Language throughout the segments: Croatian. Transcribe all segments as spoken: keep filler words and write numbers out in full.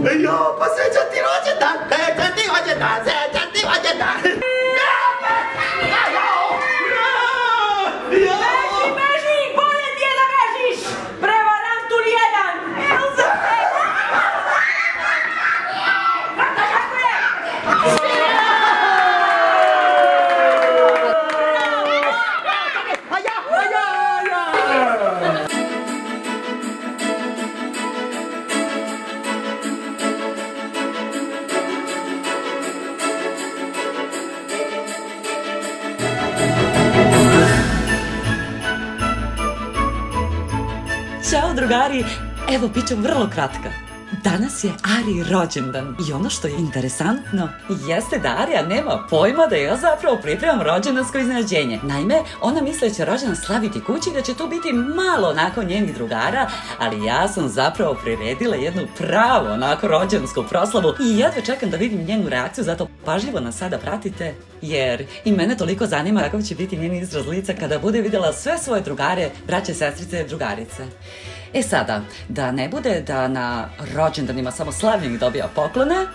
Jo, pa srećan ti rođendan, srećan ti rođendan, srećan ti rođendan. Beži, beži, bolje ti je da bežiš. Prevarant u lijedan. Elsa, srećan. Drugari, evo bit ću vrlo kratka. Danas je Ari rođendan i ono što je interesantno jeste da Arija nema pojma da ja zapravo pripremam rođendansko iznenađenje. Naime, ona misle da će rođendan slaviti kući, da će tu biti malo onako njenih drugara, ali ja sam zapravo priredila jednu pravo onako rođendansku proslavu i jedva čekam da vidim njenu reakciju, zato pažljivo nas sada pratite, jer i mene toliko zanima kako će biti njen izraz lica kada bude vidjela sve svoje drugare, braće, sestrice, drugarice. E sada, da ne bude da na rođendanima samo slavljenih dobija poklone,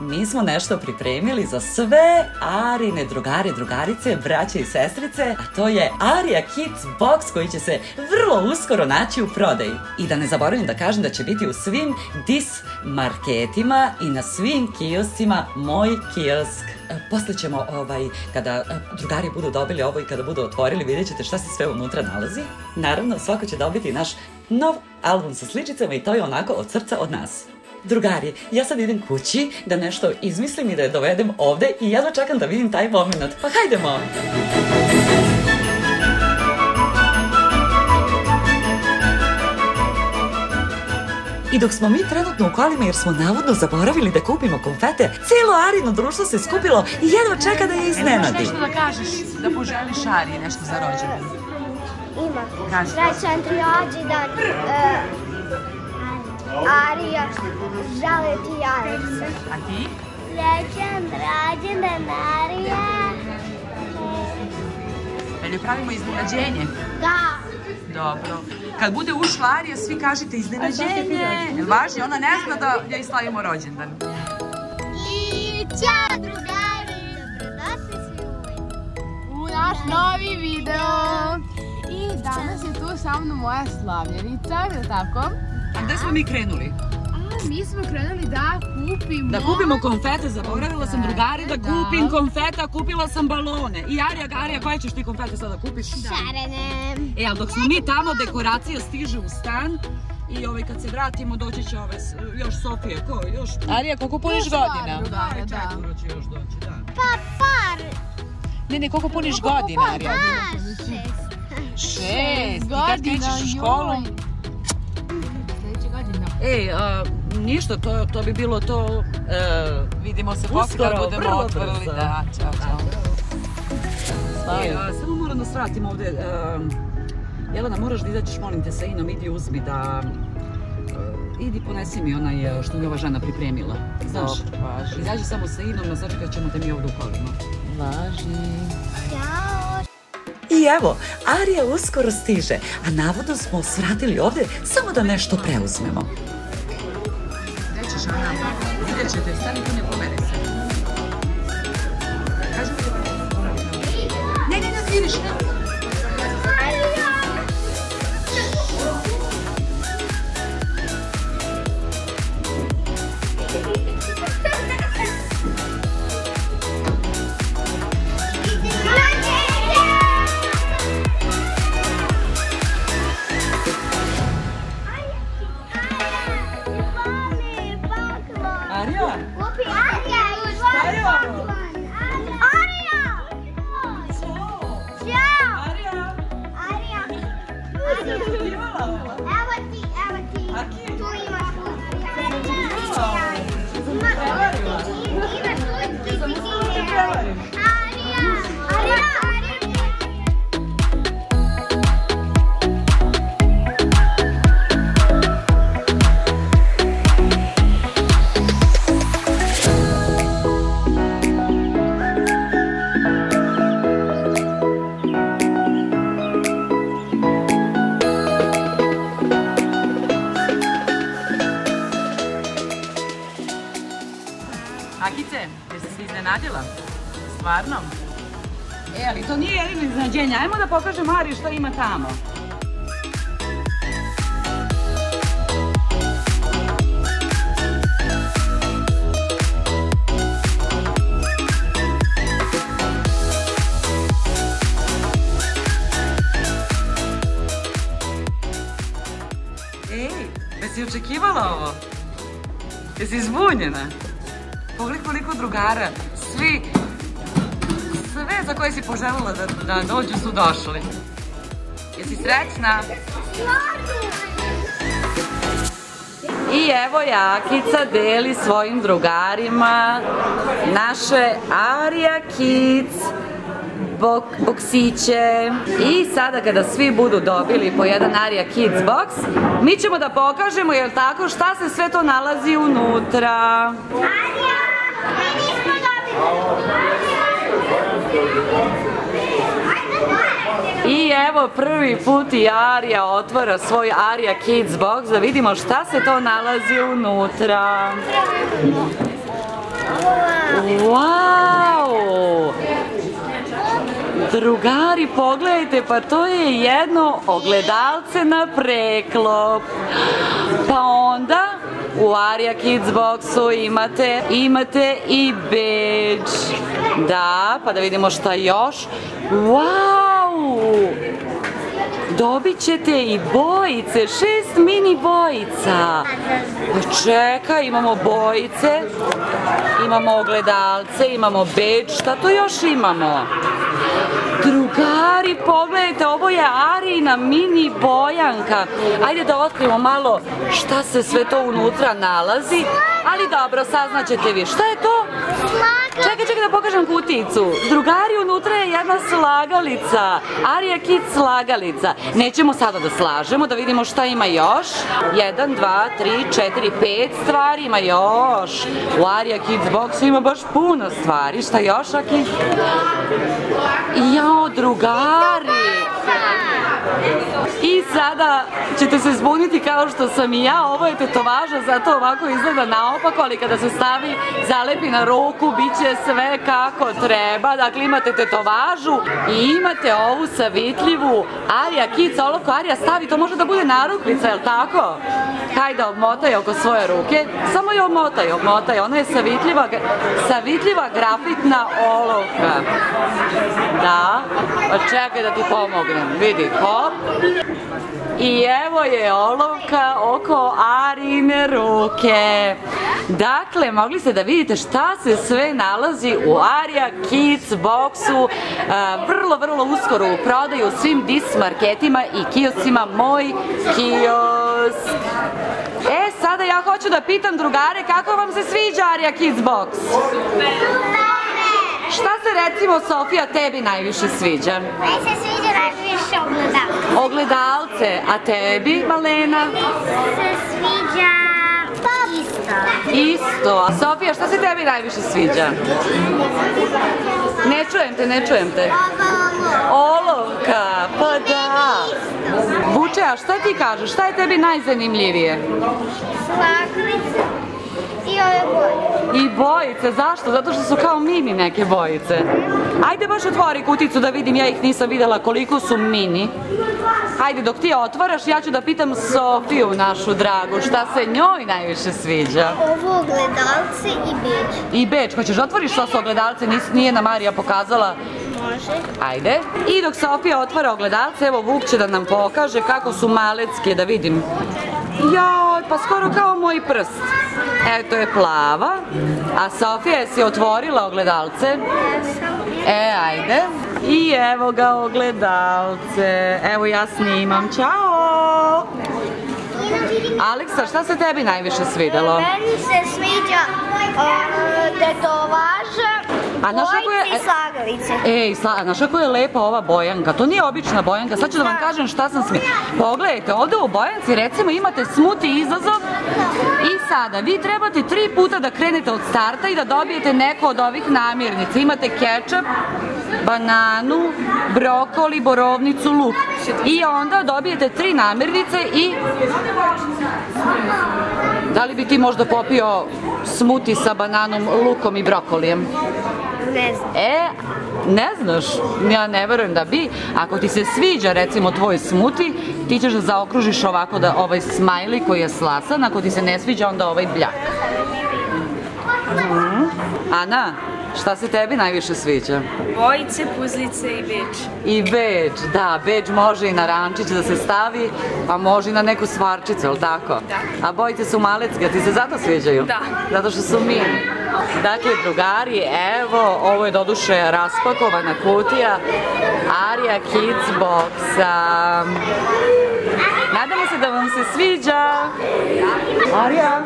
mi smo nešto pripremili za sve Arine drugare, drugarice, braće i sestrice, a to je Arija Kids Box koji će se vrlo uskoro naći u prodaji. I da ne zaboravim da kažem da će biti u svim dis marketima i na svim kioscima Moj kiosk. Posle ćemo, ovaj, kada drugari budu dobili ovo i kada budu otvorili, vidjet ćete šta se sve unutra nalazi. Naravno, svako će dobiti naš nov album sa sličicama i to je onako od srca od nas. Drugari, ja sad idem kući da nešto izmislim i da je dovedem ovde i jedva čekam da vidim taj moment. Pa hajdemo! I dok smo mi trenutno u kolima jer smo navodno zaboravili da kupimo konfete, cijelo Arino društvo se skupilo i jedva čeka da je iznenadi. Imaš nešto da kažeš, da poželiš Ariji nešto za rođendan? Ima. Kaži. Srećan ti rođendan, Arija, žele ti Arija. A ti? Srećan rođendan, Arija. Jel' pravimo iznenađenje? Da. Dobro. Kad bude ušla Arija, svi kažete iznenađenje. Važno, ona ne zna da joj slavimo rođendan. I ćao drugari! Dobrodošli svi u naš novi video! I danas je tu sa mnom moja slavljenica, je tako? A gde smo mi krenuli? Mi smo krenuli da kupimo... Da kupimo konfete, zaboravila sam drugari da kupim konfeta, kupila sam balone. I Arija, Arija, koje ćeš ti konfete sada kupiš? Šarene. E, ali dok smo mi tamo, dekoracija stiže u stan i ovaj kad se vratimo doći će ove, još Sofija, ko, još... Arija, koliko puniš godina? Drugari, da. Čekoro će još doći, da. Pa par... Ne, ne, koliko puniš godina, Arija? Pa šest. Šest, i kad krećeš u školu? Sljedeće godina. Ej, a... Ništa, to bi bilo to, vidimo se poslije kad budemo otvorili, da, čao, čao. Samo moram da svratim ovde, Jelena, moraš da izađeš, molim te, sa Inom, idi uzmi da, idi ponesi mi onaj što mi ova žena pripremila, znaš, izađi samo sa Inom, sačekat ćemo te mi ovde u kolima. Važi. Ćao. I evo, Arija uskoro stiže, a navodno smo svratili ovde samo da nešto preuzmemo. Vidjet ćete, stani tu ne pomere se. Ne, ne, ne, vidiš, ne. Arija! Arija! Ćao! Ćao! Agice, jesi se iznenadila? Stvarno? E, ali to nije jedino iznenađenje. Ajmo da pokažem Ari što ima tamo. Ej, jesi očekivala ovo? Jesi izbunjena? Pogledaj koliko drugara, svi, sve za koje si poželjela da, da dođu su došli. Jesi srećna? I evo Jakica deli svojim drugarima naše Arija Kids Box, boksiće. I sada kada svi budu dobili po jedan Arija Kids Box, mi ćemo da pokažemo, jel tako, šta se sve to nalazi unutra. I evo prvi put i Arija otvara svoj Arija Kids Box da vidimo šta se to nalazi unutra. Wow! Drugari, pogledajte, pa to je jedno ogledalce na preklop. Pa onda u Arija Kids Boxu imate, imate i bedž. Da, pa da vidimo šta još. Wow! Dobit ćete i bojice, šest mini bojica. Pa čekaj, imamo bojice, imamo ogledalce, imamo bedž, šta to još imamo? Drugari, pogledajte, ovo je Arijina mini bojanka. Ajde da otkrimo malo šta se sve to unutra nalazi. Ali dobro, saznaćete vi. Šta je to? Slagalica. Čekaj, čekaj da pokažem kuticu. Drugari, unutra je jedna slagalica. Arija Kids slagalica. Nećemo sada da slažemo, da vidimo šta ima još. Jedan, dva, tri, četiri, pet stvari ima još. U Arija Kids Boxu ima baš puno stvari. Šta još, Aki? Jao, drugari! I sada ćete se zbuniti kao što sam i ja. Ovo je tetovaža, zato ovako izgleda naopako, ali kada se stavi, zalepi na ruku, bit će sve kako treba. Dakle, imate tetovažu i imate ovu savitljivu Arija Kids. Olafko, Arija stavi, to može da bude narukvica, jel' tako? Hajde, obmotaj oko svoje ruke. Samo je obmotaj, obmotaj. Ona je savitljiva grafitna olovka. Da, čekaj da ti pomognem. Vidi, hop. I evo je olovka oko Arijine ruke. Dakle, mogli ste da vidite šta se sve nalazi u Arija Kids Boxu. Vrlo, vrlo uskoro u prodaju svim dis marketima i kioscima Moj kiosk. E, sada ja hoću da pitam drugare kako vam se sviđa Arija Kids Box? Super! Šta se, recimo, Sofija, tebi najviše sviđa? Meni se sviđa najviše ogledalce. Ogledalce, a tebi, Malena? Meni se sviđa isto. Isto. A Sofija, šta se tebi najviše sviđa? Ne čujem te, ne čujem te. Olovka, pa da. Vuče, a šta ti kažeš? Šta je tebi najzanimljivije? Slagalica. I ove bojice. I bojice, zašto? Zato što su kao mini neke bojice. Ajde baš otvori kuticu da vidim, ja ih nisam vidjela koliko su mini. Ajde, dok ti otvaraš, ja ću da pitam Sofiju, našu dragu, šta se njoj najviše sviđa. Ovo ogledalce i bedž. I bedž, hoćeš da otvoriš što su ogledalce, nije nam Arija pokazala? Može. Ajde. I dok Sofija otvara ogledalce, evo Vuk će da nam pokaže kako su malecke, da vidim. Joj, pa skoro kao moj prst. Eto je plava. A Sofija, jesi otvorila ogledalce? E, ajde. I evo ga ogledalce. Evo ja snimam. Ćao! Aleksa, šta se tebi najviše svidjelo? Meni se sviđa tetovaža. Bojice i slagalice. Ej, znaš kako je lepa ova bojanka. To nije obična bojanka. Sad ću da vam kažem šta sam smijela. Pogledajte, ovdje u bojanci recimo imate smuti izazov. I sada, vi trebate tri puta da krenete od starta i da dobijete neko od ovih namirnica. Imate kečap, bananu, brokoli, borovnicu, luk. I onda dobijete tri namirnice i... Da li bi ti možda popio smuti sa bananom, lukom i brokolijem? Ne znam. E, ne znaš, ja ne verujem da bi. Ako ti se sviđa recimo tvoj smuti, ti ćeš da zaokružiš ovako da ovaj smajli koji je slasan, ako ti se ne sviđa onda ovaj bljak. Ana, šta se tebi najviše sviđa? Bojice, puzlice i bedž. I bedž, da, bedž može i na rančić da se stavi, a može i na neku stvarčicu, jel' tako? Da. A bojice su malecke, a ti se zato sviđaju? Da. Zato što su mini. Dakle, drugari, evo, ovo je doduše raspakovana kutija Arija Kids Boxa. Nadamo se da vam se sviđa. Arija!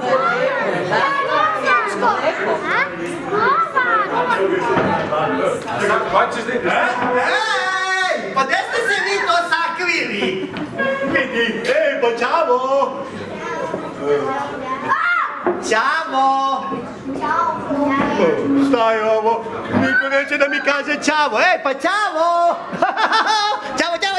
Ej, pa gde ste se vi to sakrili? Vidi, ej, pa čavo! Čavo! Šta je ovo? Niko neće da mi kaže čavo, ej, pa čavo! Čavo, čavo,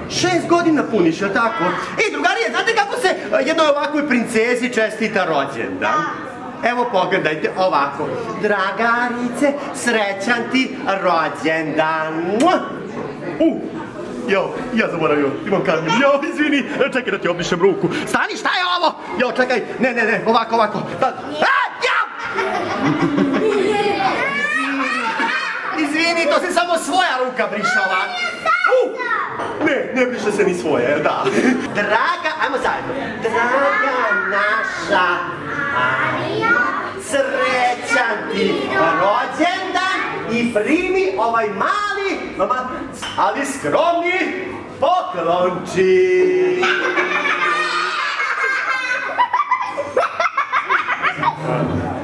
šest godina puniš, jel' tako? Ej, drugarije, znate kako se jednoj ovakvoj princezi čestita rođendan? Evo pogledajte ovako. Dragarice, srećan ti rođendan. U! Jo, ja zaboravio, imam karmin, jo, izvini, čekaj da ti obrišem ruku. Stani, šta je ovo? Jo, čekaj, ne, ne, ne, ovako, ovako. Izvini, to se samo svoja ruka briša ovako. Ne, ne briše se ni svoje, da. Draga, ajmo zajedno. Draga naša Arija, srećan ti rođendan i primi ovaj mali, ali skromni poklončin.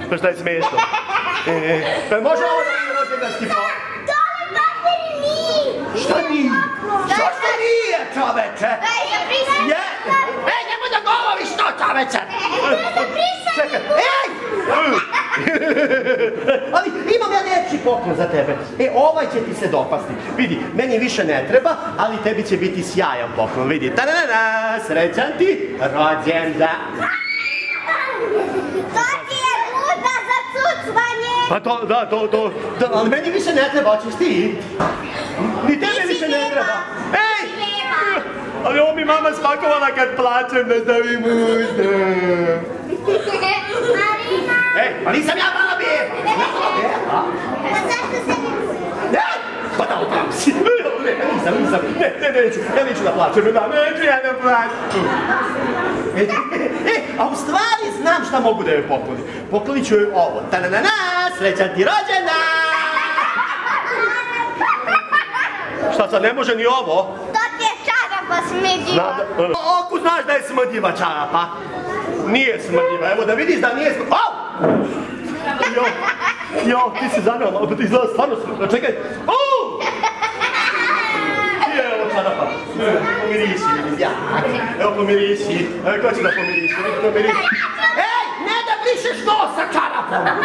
Pa šta je smešno? Pa može ovo da mi rođendanski poklon? To mi bakteri nije. Šta nije? Što što nije, čoveče? Pa je prisjetno. Ej, nemoj da govoriš to, čoveče! To je prisjetno. Ej! Ali imam ja neći poklon za tebe. E, ovaj će ti se dopasti. Vidi, meni više ne treba, ali tebi će biti sjajan poklon. Vidi, ta-da-da-da, srećan ti rođendan. To ti je luda za cucvanje. Pa to, da, to, to, ali meni više ne treba, hoćeš ti? Ni tebe više ne treba. Ej! Ali ovo mi mama spakovala kad plaćem da stavim uzem. Marina! Ej, pa nisam ja mala beba! Mala beba? Pa zašto se mi budim? Ne! Pa da upravo si! Ne, nisam, nisam, ne, ne, neću, ja neću da plaćem, da, neću ja da plaćem! E, a u stvari znam šta mogu da joj pokloni. Poklonit ću joj ovo. Ta-na-na-na, srećan ti rođena! Šta sad, ne može ni ovo? To ti je čarapa smrdjiva. Oku znaš da je smrdjiva čarapa. Nije smrdjiva, evo da vidiš da nije smrdjiva. Jo, jo, ti si zanimala, ti izgleda stvarno smrdjiva, čekaj. Pomiriši, ja. Evo pomiriši. Ko će da pomiriši? Ej, ne da brišeš nosa čarapom!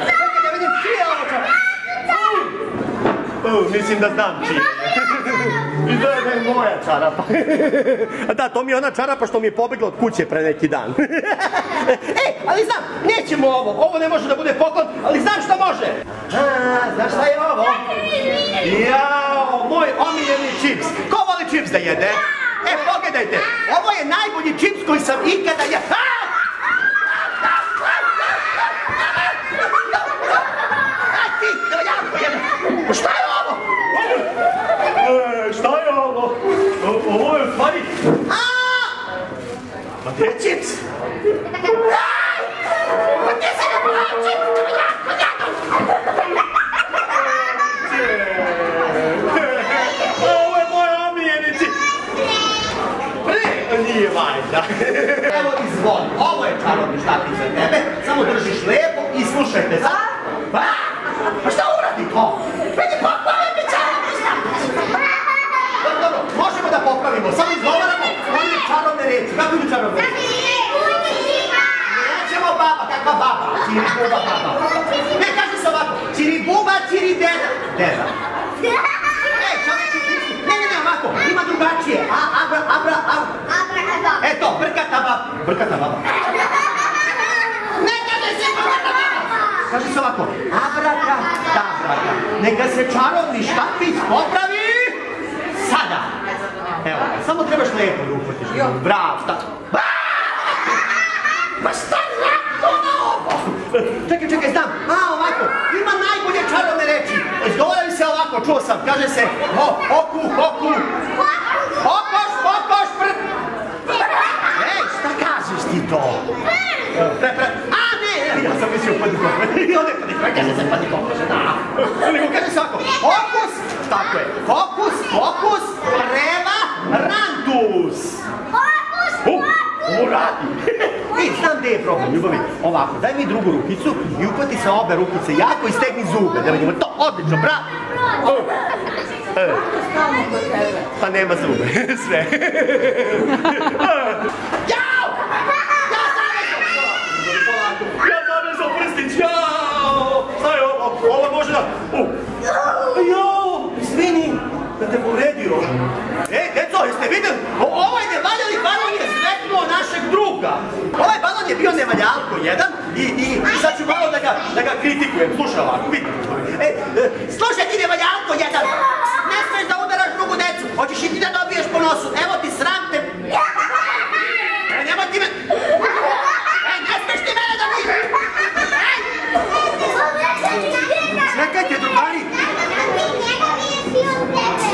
Čekaj da vidim čije oča. Mislim da znam čije. Izgleda da je moja čarapa. Da, to mi je ona čarapa što mi je pobegla od kuće pre neki dan. Ej, ali znam, nećemo ovo. Ovo ne može da bude poklon, ali znam šta može. Znaš šta je ovo? Jao, moj omiljeni čips. Ko voli čips da jede? E, pogledajte, ovo je najbolji čips koji sam ikada jeo. Šta je ovo? Šta je ovo? Ovo je stvari. A gdje je čips? A gdje se ga moj čips? Nije valjda. Evo izvoli, ovo je čarobni štapić za tebe, samo držiš lepo i slušajte se. Pa? Pa šta uradi to? Vidi popravim mi čarobni štapić. Dobro, dobro, možemo da popravimo, samo izgovaramo koje je čarobne reči. Kako je čarobne reči? Nećemo baba, kakva baba? Čiribuba baba. Ne, kaži se ovako, čiribuba, čiridena. Dena. E, čovječi, ne, ne, ne, ovako, ima drugačije. A, abra, abra, abra. Eto, brkata baba. Brkata baba. Ne kaže se brkata baba. Kaže se ovako. Abraka, dabraka. Neka se čarovni štapić popravi sada. Evo, samo trebaš lepo da uhvatiš. Bravo, šta? Pa šta lako na ovo? Čekaj, čekaj, znam. A, ovako. Ima najbolje čarovne reči. Izgovaraju se ovako, čuo sam. Kaže se oku, oku. Okoš, okoš, prt. To. Pre, pre, a ne, ja sam mislio padikopre, i onda je padikopre, kaže se padikopre, da. Nego kaže se ovako, fokus, tako je, fokus, fokus, prema, randus. Fokus, fokus. Uradi. I znam gde je problem, ljubavi, ovako, daj mi drugu rukicu i upati sa obe rukice jako i stegni zube, da vidimo, to odlično, bravo. Pa nema zube, sve. Jao! Ovo može da... Jao, izvini, da te povredio. E, deco, jeste vidjeli? Ovaj nevaljali balon je zmetnuo našeg druga. Ovaj balon je bio nevaljalko jedan i sad ću malo da ga kritikujem. Slušaj ovako, vidim. Slušaj ti nevaljalko jedan, ne smiješ da udaraš drugu decu. Hoćeš i ti da dobiješ po nosu. Evo ti sram te... E, nemoj ti me... E, ne smiješ ti mene da budeš... Čekajte, drugari!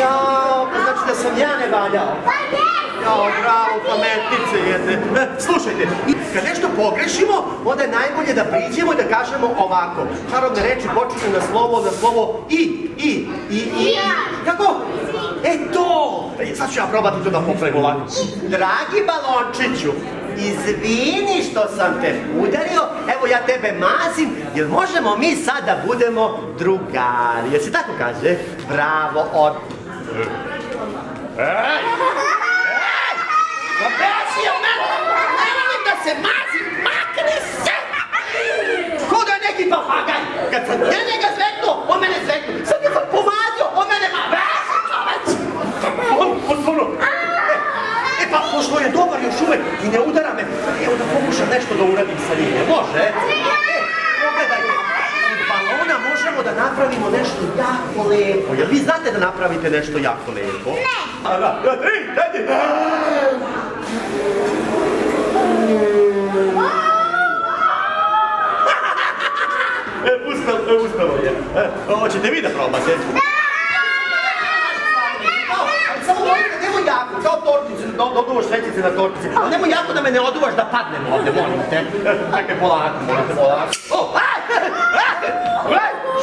Jao, pa znači da sam ja ne valjao. Jao, bravo, pametnice jedne. Slušajte, kad nešto pogrešimo, onda je najbolje da priđemo i da kažemo ovako. Čarobne reči počinju na slovo, na slovo i, i, i, i. Kako? E to! Sad ću ja probati to da popravim ovako. Dragi balončiću, izvini što sam te udario, evo ja tebe mazim, jer možemo mi sad da budemo drugari. Jel se tako kaže? Bravo, od... Ej! Ej! Obesio mene! Ne volim da se mazim, makni se! Kuda je neki papagaj? Kad sam ja njega zveknuo, on mene zveknuo. Sad je sam pomazio, on mene ma... Besi čoveč! Potpuno! E pa, pošto je dobar još uvek i ne udara me, evo da pokušam nešto da uradim sa njim. Može? E, pogledajte, od balona možemo da napravimo nešto jako lepo. Jel vi znate da napravite nešto jako lepo? Ne! Ana, ej, dajte! E, ustalo, ustalo je. Hoćete vi da probate? Ne! Samo volite, nemoj jako, kao torticu. doduvaš svećice na tortici. Ali nemoj jako da me ne oduvaš da padnem ovdje, molim te. Čekaj, polako, molim te, polako.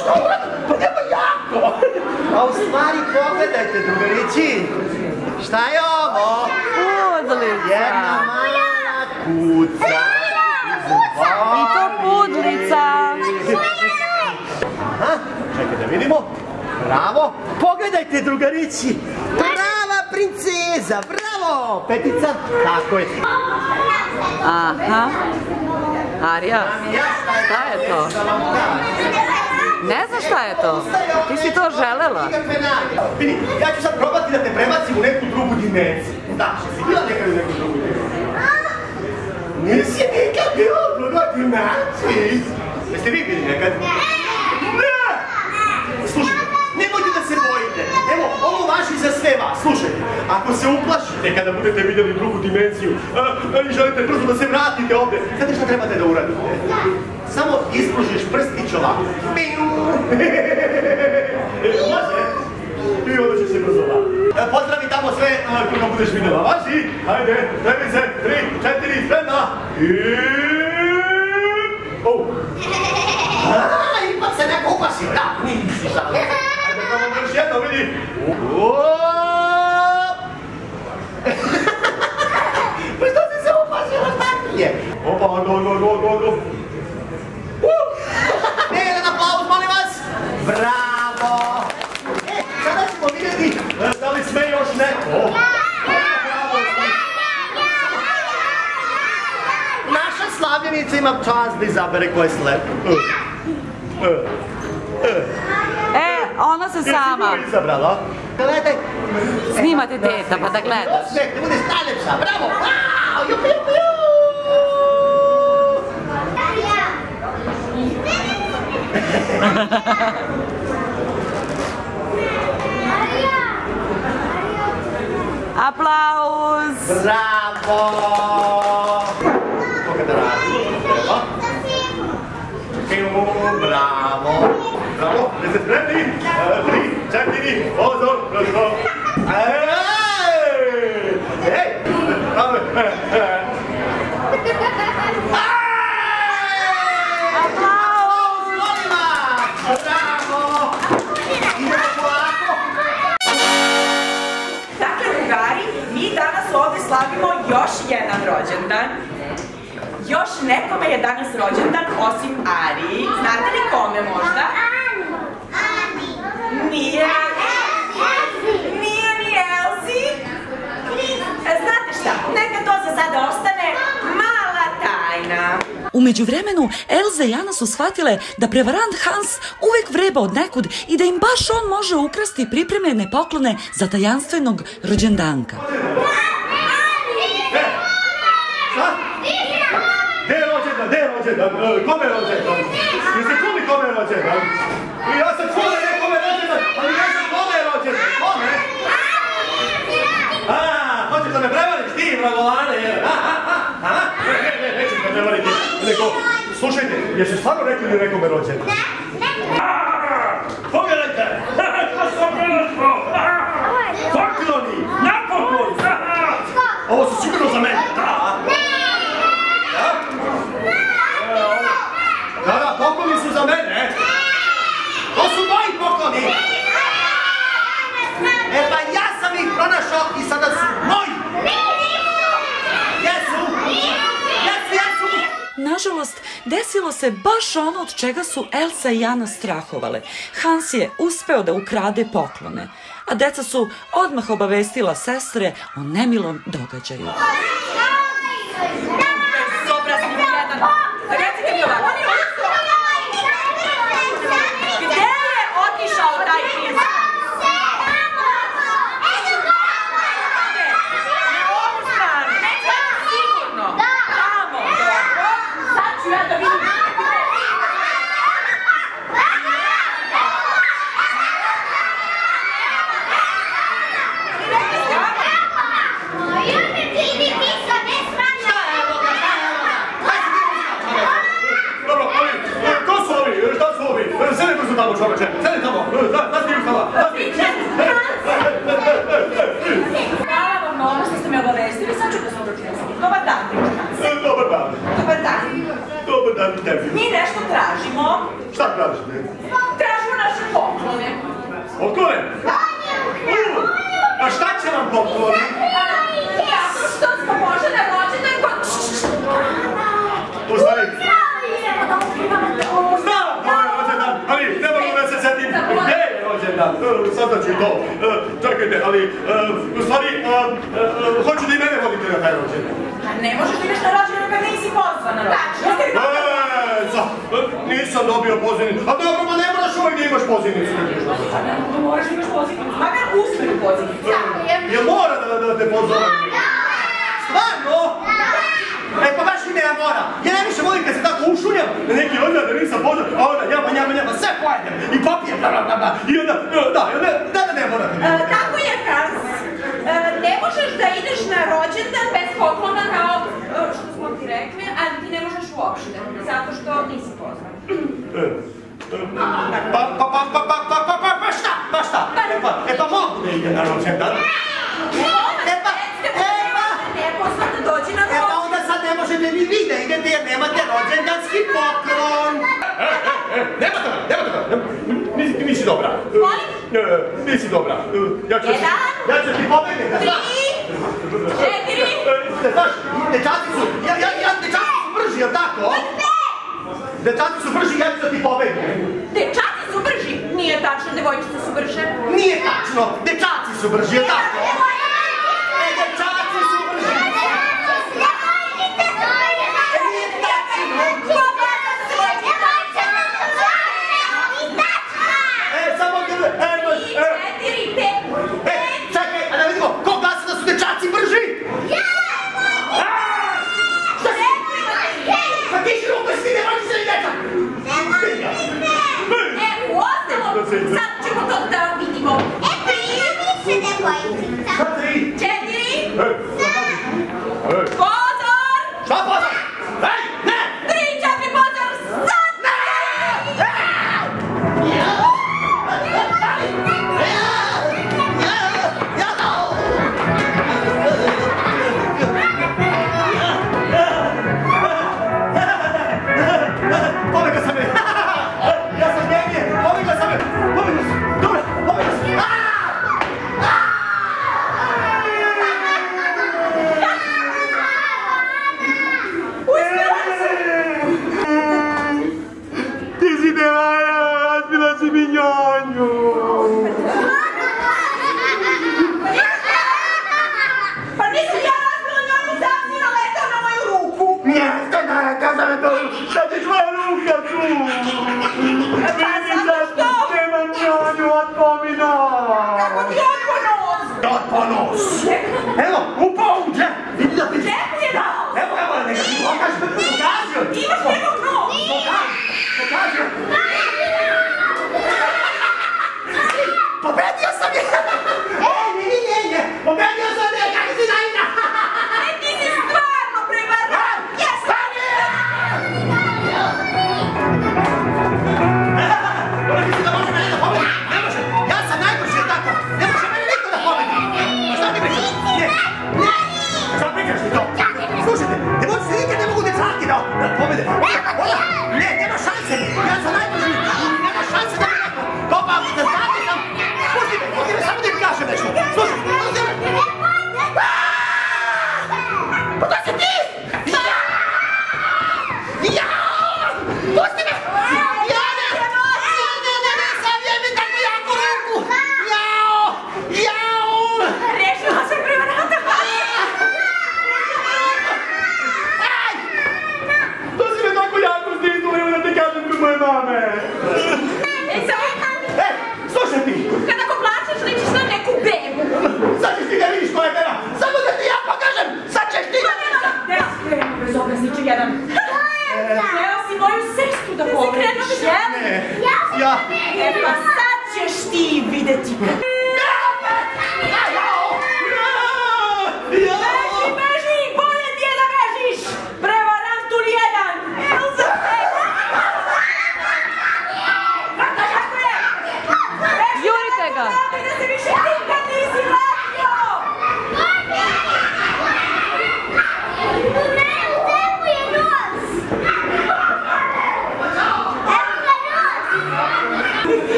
Što uradim? Pa nemoj jako! A u stvari, pogledajte, drugarići. Šta je ovo? Pudlica. Jedna mala kuca. I to pudlica. Čekaj da vidimo. Bravo. Pogledajte, drugarići. Prava princeza. Bravo. Petica. Tako je. Aha. Arija, šta je to? Ne znaš šta je to? Ti si to želela. Vidi, ja ću sad probati da te prebacim u neku drugu dimenziju. Da, si bila nekada u neku drugu dimenziju. Nisi nikad bila u drugu dimenziju. Jeste vi bili nekad? Ne! Slušajte, nemojte da se bojite. Evo, ovo važi za sve vas. Slušajte, ako se uplašite kada budete vidjeli drugu dimenziju i želite brzo da se vratite ovdje, znate što trebate da uradite? Samo ispružiš prstić ovako. Može? I onda će se brzo vratiti. Pozdravi tamo sve kako budeš vidjela. Važi? Hajde, trebi se, tri, četiri, jedna. Ipak se neko uplaši. Da, nisi šal. Ajde, tamo brš jedno, vidi. Pa što si se uplašila, šta ti je? Opa, odo, odo, odo, odo. Ne, jedan aplauz, molim vas! Bravo! E, sada ćemo vidjeti da li sme još neko. Naša slavljenica ima čast da izabere koja je slepa. E, ona se sama. Jesi mi izabrala? Gledaj. Snimate teta pa da gledaš. Osvijek, budeš najljepša, bravo! Jupi, jupi, jupi! Aplauz! Bravo! To kada radimo, što treba? Bravo! Bravo! Ne se spremni! Tri, četiri, pozor! Ej! Aplauz! Bravo! Idemo polako! Dakle, drugari, mi danas ovdje slavimo još jedan rođendan. Još nekome je danas rođendan, osim Ariji. Znate li kome možda? Ani! Nije Elsi! Nije ni Elsi! Znate šta, neka to za sada ostane mala tajna. U međuvremenu, Elza i Ana su shvatile da prevarant Hans uvek vreba od nekud i da im baš on može ukrasti pripremljene poklone za tajanstvenog rođendanka. Gde je rođendan? Gde je rođendan? Kome je rođendan? Jeste čuli kome je rođendan? Ja sam čula nekome rođendan, ali ne znam kome je rođendan. Kome? Aaa, hoćeš da me prevariš ti, vragolane, jer? Aha, ne, neću me prevariti. Slušajte, jesu stvarno rekli li nekome rođendan? Pogledajte! To sam prelašao! Pokloni! Napokon! Ovo su sigurno za mene! Da! Da, da, pokloni su za mene! To su moji pokloni! E pa ja sam ih pronašao i sada su moji! Jesu! Jesu, jesu! Nažalost, desilo se baš ono od čega su Elsa i Ana strahovale. Hans je uspeo da ukrade poklone, a deca su odmah obavestila sestre o nemilom događaju. Recite mi ovako. Gde je otišao taj princ? Hvala vam na ono što ste me obavezali. tražiš, ne? Tražimo naše poklone. Poklone? A šta će nam poklone? Zato što smo možda rođene kod... Pozdravim. Znam da je rođendan, ali ne mogu da se setim gdje je rođendan. Sada ću to. Čekajte, ali u stvari hoću da i mene vodite na taj rođendan. Ne možeš da ideš na rođendan kad nisi pozvana. Nisam dobio pozivnicu. A dobro, pa ne moraš uvijek da imaš pozivnicu. Pa ne, da moraš da imaš pozivnicu. Makar usmenu pozivnicu. Jel mora da te pozovem? Stvarno? E pa baš ime ja moram. Ja najviše volim kad se tako ušuljam na neki onda da nisam pozivnicu. A onda njama, njama, njama, sve pojedem. I popijem, bla, bla, bla. I onda, da, da, da ne moram. Tako je, Hans. Ne možeš da ideš na rođendan bez poklona kao što smo ti rekli, ali ti ne možeš uopšte. Zato što nisi pozvan. Pa, pa, pa, pa, pa, pa, pa, pa, pa, šta? Pa šta? E pa mogu da ide na rođendan? E pa, e pa, e pa onda sad ne možete ni vi da idete jer nemate rođendanski poklon. E, e, e, nema toga, nema toga. Nisi dobra. Nisi dobra. Jedan, tri, četiri. Znaš, dečaci su, ja dečaci su brži, jel' tako? Ne! Dečaci su brži, ja ću da ti pobegnem. Dečaci su brži? Nije tačno, devojčice su brže. Nije tačno, dečaci su brži, jel' tako? E, dečaci su brži. Devojčice su brži. Nije tačno. Sad ćemo to da vidimo. E pa ja više ne bojim. Četiri. Četiri. Sad. Pozor. Šta pozor? Ej, ne. Tri, četiri, pozor. Sad. Ne. Pobjegla sam je. Ja sam genije. Pobjegla sam je. Ne može, ja sam najbrži, je tako? Ne može mene niko da pobedi. Šta ti priča? Ne, ne!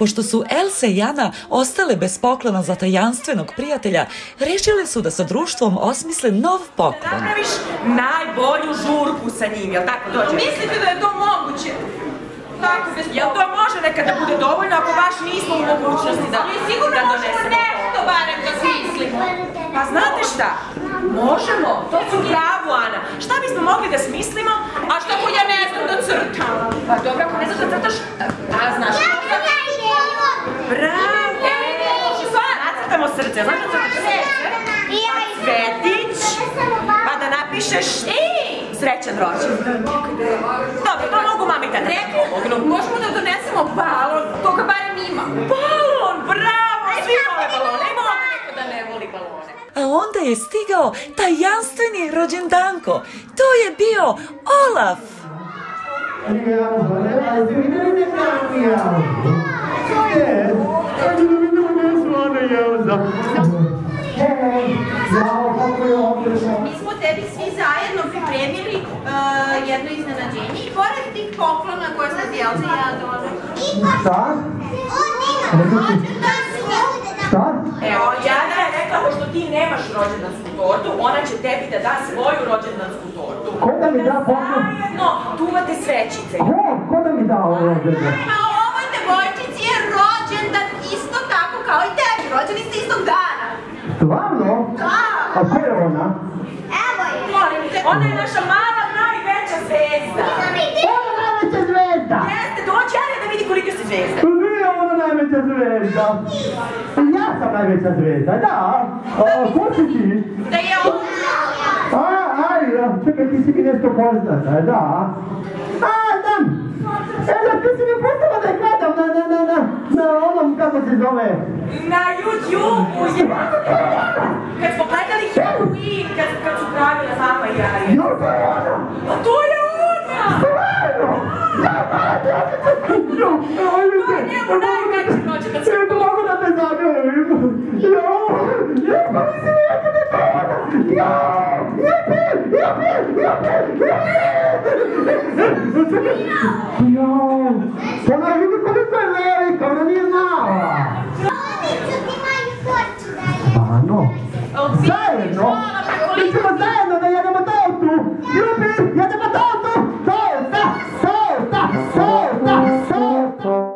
Pošto su Elsa i Ana ostale bez poklona za tajanstvenog prijatelja, rešile su da sa društvom osmisle nov poklon. Da napraviš najbolju žurku sa njim, jel tako dođe? Mislite da je to moguće? Tako, bez poklona. Jel to može nekada bude dovoljno ako baš nismo u mogućnosti da donesemo? Mi sigurno možemo nešto barem da smislimo. Pa znate šta? Možemo, to su pravo, Ana. Šta bismo mogli da smislimo? A što ako ja ne znam da crtam? Pa dobro, ako ne znaš da crtaš, a znaš što? Bravo! Nacrtamo srce, znaš da crtaš srce? A cvetić? Pa da napišeš srećan rođendan. Dobro, to mogu mami i tada da pomognu. Možemo da donesemo balon, toga barem ima. Balon, bravo! Svi vole balone, ima ovdje neko da ne voli balone. A onda je stigao tajanstveni rođendanko. To je bio Olaf. Mi smo tebi svi zajedno pripremili jedno iznenađenje i pored tih poklona koje sad Elza i ja donela. Šta? Šta? Evo, Jana je rekla, pošto ti nemaš rođendansku tortu, ona će tebi da da svoju rođendansku tortu. Ko da mi da poklon? Zajedno duvate srećice. Ko? Ko da mi da ovo rođendan? A ovoj devojčici je rođendan isto tako kao i tebi. Rođeni ste istog dana. Stvarno? Da. A ko je ona? Evo je. Molim te, ona je naša mala najveća zvezda. Ona najveća zvezda? Jeste, dođe Ana da vidi koliko ste zvezda. Najveća zvezda. Ja sam najveća zvezda, da. Ko si ti? Da je ovo. Ajde, čekaj, ti si mi nešto poznata, da. A, znam. Evo, ti si mi postala da je gledam na onom, kako se zove? Na YouTube. Kad smo gledali Halloween, kad su pravila mama i jaja. Jo, to je ona. Pa to je ona. Stvarno. Jo, to je njemu najveća. Ne mogu da te zagrabim! Lijepo mi se lijepo da te zagrabim! Lijepi! Lijepi! Lijepi! Lijepi! Jao! Ona vidi koliko je velika, ona nije znala! Oni ću ti maju hoću da je! Ano! Zajedno! Mi ćemo zajedno da jedemo tortu! Lijepi! Jedemo tortu! Torta! Torta! Torta!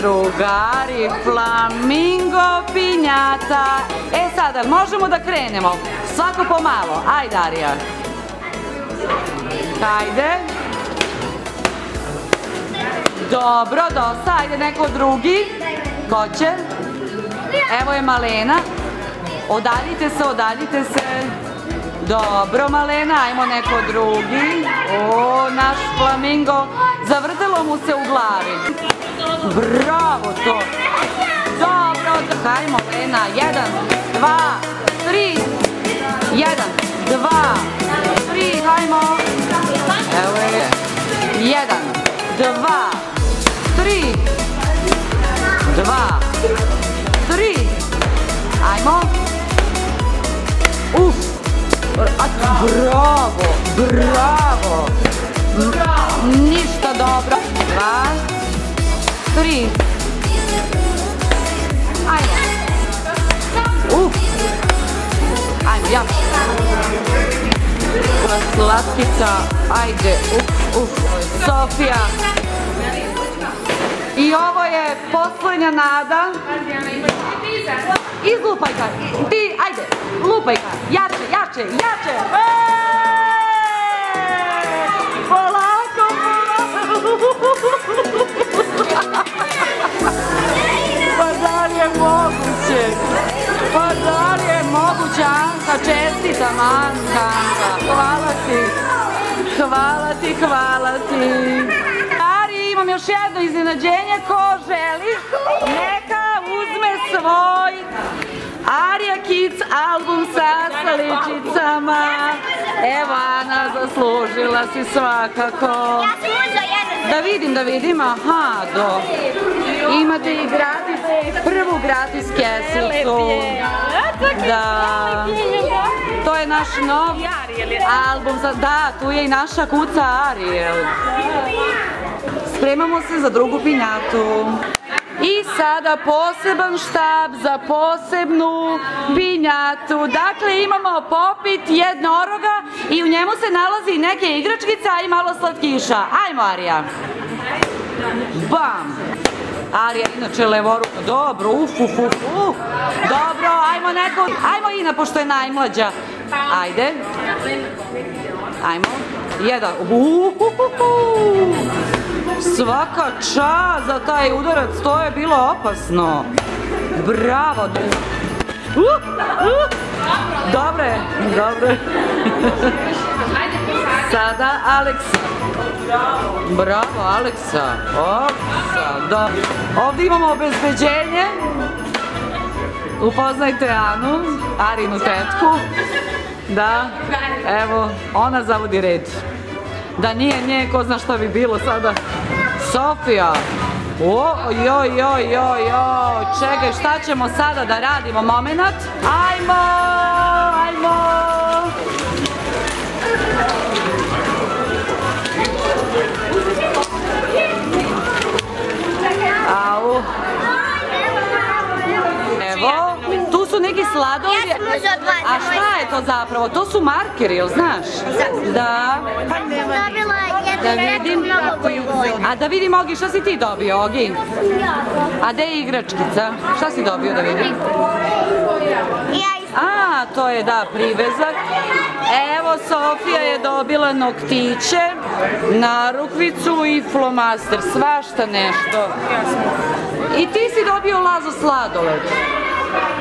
Drugari, flamingo, pinjata. E sada, možemo da krenemo? Svako pomalo. Ajde, Arija. Ajde. Dobro, dosta. Ajde, neko drugi. Ko će? Evo je Malena. Odaljite se, odaljite se. Dobro, Malena. Ajmo neko drugi. O, naš flamingo. Zavrtelo mu se u glavi. Bravo to! Dobro, odahajmo, Lena. Jedan, dva, tri. Jedan, dva, tri. Hajmo. Evo je. Jedan, dva, tri. Dva, tri. Hajmo. Uf. Bravo, bravo. Ništa dobro. Dva. Tri. Ajmo. Uf. Ajmo, ja. Slatkica. Ajde. Uf, uf. Sofija. I ovo je poslednja nada. Izlupaj ga. Ti, ajde, lupaj ga. Jače, jače, jače. Polako, pa da li je moguće? Pa da li je moguće, Anka? Čestitam, Anka. Hvala ti. Hvala ti, hvala ti. Ari, imam još jedno iznenađenje. Ko želi, neka uzme svoj Arija Kids album sa sličicama. Evo, Ana, zaslužila si svakako. Da vidim, da vidim, aha, do. Imate i gratis, prvu gratis kesicu. Da. To je naš nov album za, da, tu je i naša kuca Arijel. Spremamo se za drugu pinjatu. I sada poseban štab za posebnu pinjatu. Dakle, imamo popit jednoroga i u njemu se nalazi neke igračkice, a i malo slatkiša. Ajmo, Arija. Bam. Arija, inače, levoruka. Dobro, uf, uf, uf, uf. Dobro, ajmo neko. Ajmo Ina, pošto je najmlađa. Ajde. Ajmo. Jedan. Uhuhuhu. Svaka čast za taj udarac, to je bilo opasno. Bravo. Dobre, dobre. Sada Aleksa. Bravo, Aleksa. Ovdje imamo obezbeđenje. Upoznajte Anu, Arinu tetku. Da, evo, ona zavodi red. Da nije nje, ko zna šta bi bilo sada. Sofija. Joj, joj, joj, joj. Čekaj, šta ćemo sada da radimo? Momenat. Ajmo, ajmo. Au. Evo, tu su neki sladolje. A šta je to zapravo? To su markeri, jel znaš? Da. Da vidim. A da vidim, Ogi, šta si ti dobio, Ogi? A gde je igračkica? Šta si dobio, da vidim? A, to je, da, privezak. Evo, Sofija je dobila noktiće, narukvicu i flomaster, svašta nešto. I ti si dobio Lazo sladoled.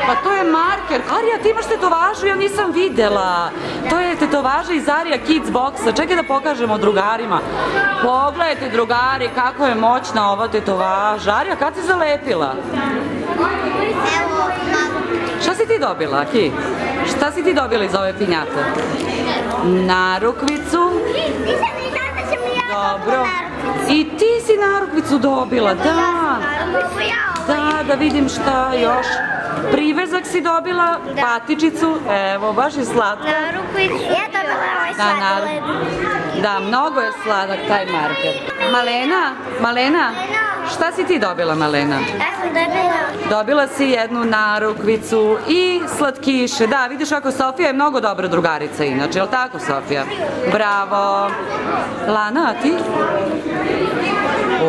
Pa to je marker. Arija, ti imaš tetovažu, ja nisam videla. To je tetovaža iz Arija Kids Boxa. Čekaj da pokažemo drugarima. Pogledajte, drugari, kako je moćna ova tetovaža. Arija, kad si zalepila? Šta si ti dobila, Aki? Šta si ti dobila iz ove pinjate? Narukvicu. Dobro. I ti si narukvicu dobila, da. Da, da vidim šta još. Privezak si dobila, patičicu, evo, baš je slatko. Narukvicu. Ja dobila ovaj sladoled. Da, mnogo je sladak taj marker. Malena, Malena, šta si ti dobila, Malena? Ja sam dobila. Dobila si jednu narukvicu i slatkiše. Da, vidiš kako Sofija je mnogo dobra drugarica inače, je li tako, Sofija? Bravo. Lana, a ti?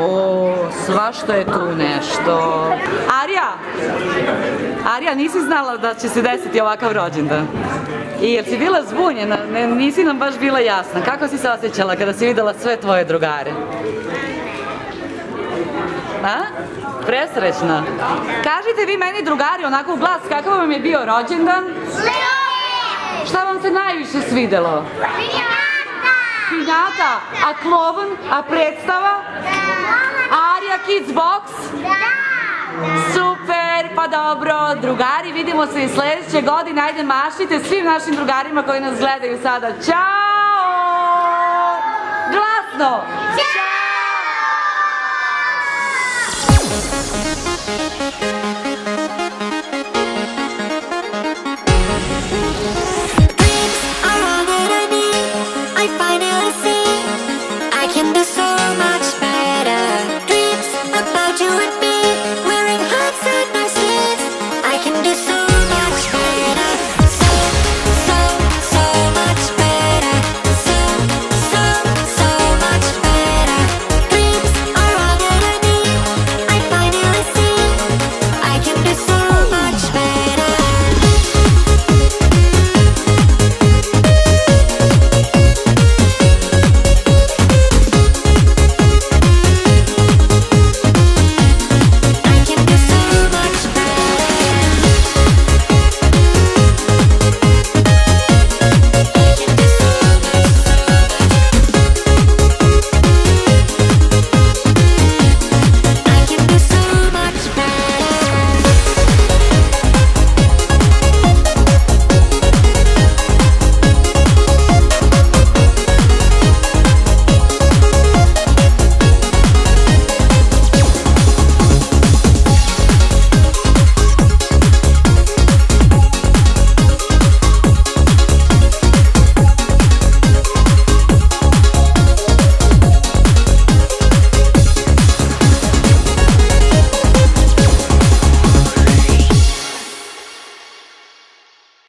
O, svašta je tu nešto. Arija! Arija, nisi znala da će se desiti ovakav rođendan. I jer si bila zbunjena, nisi nam baš bila jasna. Kako si se osjećala kada si videla sve tvoje drugare? A? Presrećna. Kažite vi meni, drugari, onako u glas, kakav vam je bio rođendan? Lijep! Šta vam se najviše svidelo? Pinjata! Pinjata? A klovan? A predstava? Da! Arija Kids Box? Da! Super, pa dobro, drugari, vidimo se i sljedeće godine. Ajde, mašite svim našim drugarima koji nas gledaju sada. Ćao! Glasno! Ćao!